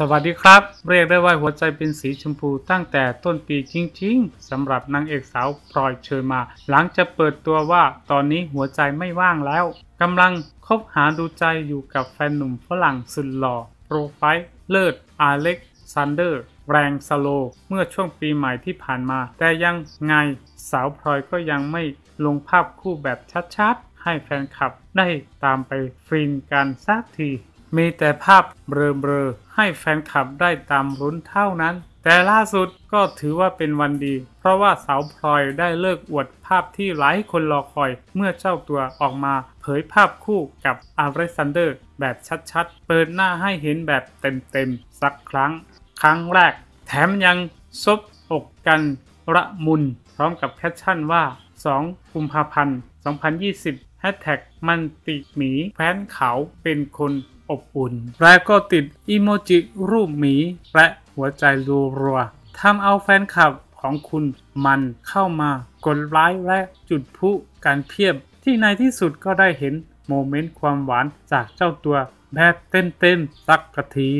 สวัสดีครับเรียกได้ว่าหัวใจเป็นสีชมพูตั้งแต่ต้นปีจริงๆสำหรับนางเอกสาวพลอยเชอร์มานหลังจะเปิดตัวว่าตอนนี้หัวใจไม่ว่างแล้วกำลังคบหาดูใจอยู่กับแฟนหนุ่มฝรั่งสุดหล่อโปรไฟล์เลิศอเล็กซานเดอร์แรงสโลเมื่อช่วงปีใหม่ที่ผ่านมาแต่ยังไงสาวพลอยก็ยังไม่ลงภาพคู่แบบชัดๆให้แฟนคลับได้ตามไปฟินกันสักทีมีแต่ภาพเบลอๆให้แฟนคลับได้ตามลุ้นเท่านั้นแต่ล่าสุดก็ถือว่าเป็นวันดีเพราะว่าสาวพลอยได้เลิกอวดภาพที่หลายคนรอคอยเมื่อเจ้าตัวออกมาเผยภาพคู่กับอเล็กซานเดอร์แบบชัดๆเปิดหน้าให้เห็นแบบเต็มๆสักครั้งแรกแถมยังซบอกกันระมุนพร้อมกับแคปชั่นว่า2 กุมภาพันธ์ 2020มันติหมีแฟนเขาเป็นคนอบอุ่นและก็ติดอิโมจิรูปหมีและหัวใจรัวๆทำเอาแฟนคลับของคุณมันเข้ามากดไลค์และจุดพลุกันเพียบที่ในที่สุดก็ได้เห็นโมเมนต์ความหวานจากเจ้าตัวแบบเต็มๆสักที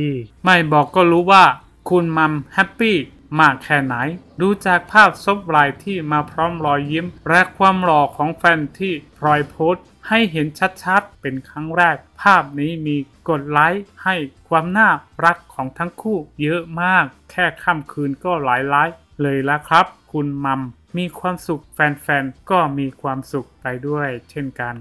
ไม่บอกก็รู้ว่าคุณมัมแฮปปี้มากแค่ไหนดูจากภาพซบไหล่ที่มาพร้อมรอยยิ้มและความหล่อของแฟนที่พลอยโพสต์ให้เห็นชัดๆเป็นครั้งแรกภาพนี้มีกดไลค์ให้ความน่ารักของทั้งคู่เยอะมากแค่ค่ำคืนก็หลายไลค์เลยละครับคุณมัมมีความสุขแฟนๆก็มีความสุขไปด้วยเช่นกัน